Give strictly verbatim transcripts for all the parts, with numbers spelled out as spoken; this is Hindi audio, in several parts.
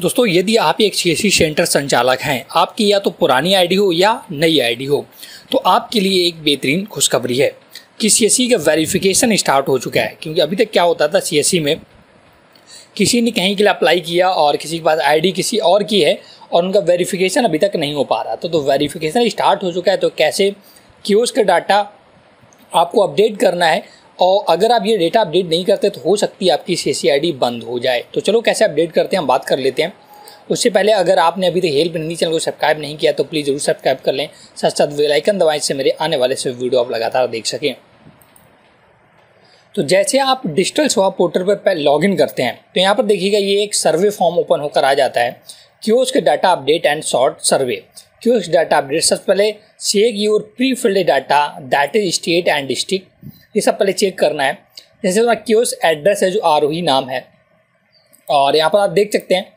दोस्तों यदि आप एक सीएससी सेंटर संचालक हैं, आपकी या तो पुरानी आईडी हो या नई आईडी हो, तो आपके लिए एक बेहतरीन खुशखबरी है कि सीएससी का वेरिफिकेशन स्टार्ट हो चुका है। क्योंकि अभी तक क्या होता था, सीएससी में किसी ने कहीं के लिए अप्लाई किया और किसी के पास आईडी किसी और की है और उनका वेरिफिकेशन अभी तक नहीं हो पा रहा था, तो वेरिफिकेशन स्टार्ट हो चुका है। तो कैसे कियोस्क का डाटा आपको अपडेट करना है, और अगर आप ये डेटा अपडेट नहीं करते तो हो सकती है आपकी सीएससी आईडी बंद हो जाए। तो चलो कैसे अपडेट करते हैं हम बात कर लेते हैं। उससे पहले अगर आपने अभी तक हेल्प हिंदी चैनल को सब्सक्राइब नहीं किया तो प्लीज़ जरूर सब्सक्राइब कर लें, साथ साथ बेल आइकन दबाएं, इससे मेरे आने वाले सभी वीडियो आप लगातार देख सकें। तो जैसे आप डिजिटल सेवा पोर्टल पर लॉगिन करते हैं तो यहाँ पर देखिएगा ये एक सर्वे फॉर्म ओपन होकर आ जाता है, kiosk data update and short survey. Kiosk data update सबसे पहले check your pre filled data that is state and district, ये सब पहले चेक करना है। जैसे हमारा कियोस्क एड्रेस है जो आरोही नाम है, और यहाँ पर आप देख सकते हैं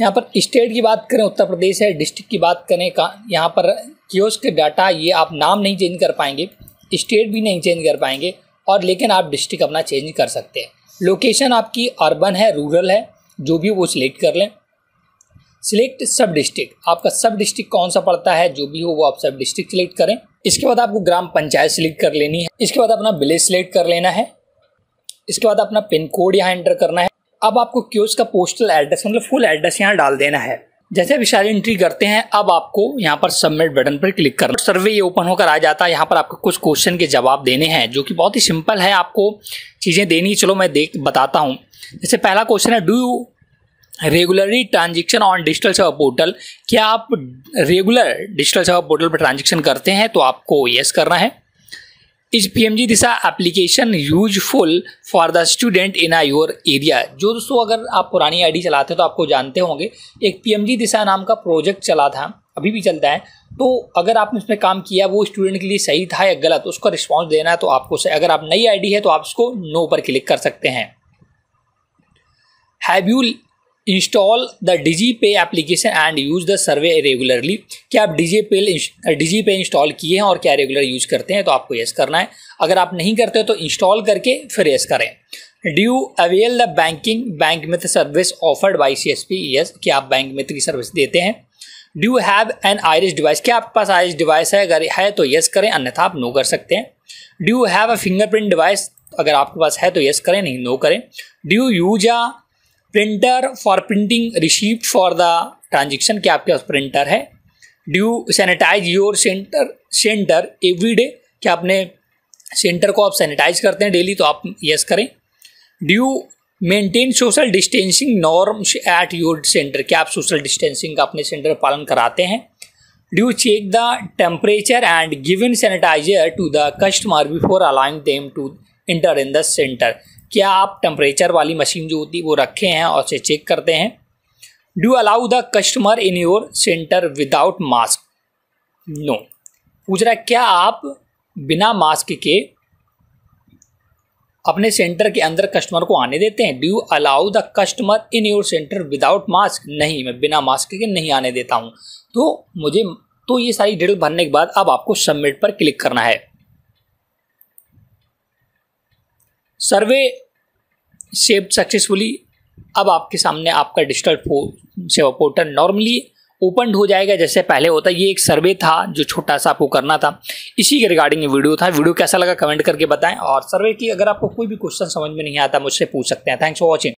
यहाँ पर स्टेट की बात करें उत्तर प्रदेश है, डिस्ट्रिक्ट की बात करें का यहाँ पर कियोस्क डाटा ये आप नाम नहीं चेंज कर पाएंगे, स्टेट भी नहीं चेंज कर पाएंगे, और लेकिन आप डिस्ट्रिक्ट अपना चेंज कर सकते हैं। लोकेशन आपकी अर्बन है रूरल है जो भी वो सिलेक्ट कर लें। सिलेक्ट सब डिस्ट्रिक्ट, आपका सब डिस्ट्रिक्ट कौन सा पड़ता है जो भी हो वो आप सब डिस्ट्रिक्ट सिलेक्ट करें। इसके बाद आपको ग्राम पंचायत सिलेक्ट कर लेनी है, इसके बाद अपना विलेज सिलेक्ट कर लेना है, इसके बाद अपना पिन कोड यहाँ एंटर करना है। अब आपको कियोस्क का पोस्टल एड्रेस मतलब फुल एड्रेस यहाँ डाल देना है। जैसे आप सारी एंट्री करते हैं अब आपको यहाँ पर सबमिट बटन पर क्लिक करना है। सर्वे ये ओपन होकर आ जाता है, यहाँ पर आपको कुछ क्वेश्चन के जवाब देने हैं जो कि बहुत ही सिंपल है, आपको चीज़ें देनी। चलो मैं देख बताता हूँ। जैसे पहला क्वेश्चन है, do you regularly transaction on digital Seva portal, क्या आप रेगुलर डिजिटल सेवा पोर्टल पर ट्रांजेक्शन करते हैं, तो आपको येस करना है। Is PMG Disha application useful for the student in your area. जो दोस्तों अगर आप पुरानी आईडी चलाते हो तो आपको जानते होंगे एक पीएमजी दिशा नाम का प्रोजेक्ट चला था, अभी भी चलता है। तो अगर आपने उसमें काम किया वो स्टूडेंट के लिए सही था या गलत, उसका रिस्पॉन्स देना है। तो आपको अगर आप नई आईडी है तो आप उसको नो पर क्लिक कर सकते हैं। Have you install the DigiPay application and use the survey regularly, क्या आप DigiPay DigiPay इंस्टॉल किए हैं और क्या रेगुलर यूज़ करते हैं, तो आपको येस करना है। अगर आप नहीं करते तो इंस्टॉल करके फिर येस करें। Do you avail the banking bank Mitra service offered by C S P, yes, क्या आप बैंक मित्र की सर्विस देते हैं। Do you have an iris device, क्या आपके पास आइरिस डिवाइस है, अगर है तो येस करें, अन्यथा आप नो कर सकते हैं। Do you have a fingerprint device, अगर आपके पास है तो येस करें, नहीं नो करें। Do you use a printer for printing receipt for the transaction, क्या आपके पास प्रिंटर है। Do sanitise your centre centre every day, क्या आपने सेंटर को आप सैनिटाइज करते हैं डेली, तो आप येस करें। Do maintain social distancing norms at your centre, क्या आप सोशल डिस्टेंसिंग का अपने सेंटर पालन कराते हैं। Do check the temperature and given sanitiser to the customer before allowing them to enter in the centre, क्या आप टेम्परेचर वाली मशीन जो होती है वो रखे हैं और उसे चेक करते हैं। Do allow the customer in your centre without mask, no, पूछ रहा है क्या आप बिना मास्क के अपने सेंटर के अंदर कस्टमर को आने देते हैं। Do allow the customer in your centre without mask, नहीं, मैं बिना मास्क के नहीं आने देता हूँ। तो मुझे तो ये सारी डिटेल भरने के बाद अब आपको सबमिट पर क्लिक करना है। सर्वे सेव सक्सेसफुली, अब आपके सामने आपका digital Seva portal normally open हो जाएगा जैसे पहले होता। ये एक सर्वे था जो छोटा सा आपको करना था, इसी के रिगार्डिंग ये वीडियो था। वीडियो कैसा लगा कमेंट करके बताएं, और सर्वे की अगर आपको कोई भी क्वेश्चन समझ में नहीं आता मुझसे पूछ सकते हैं। Thanks for watching.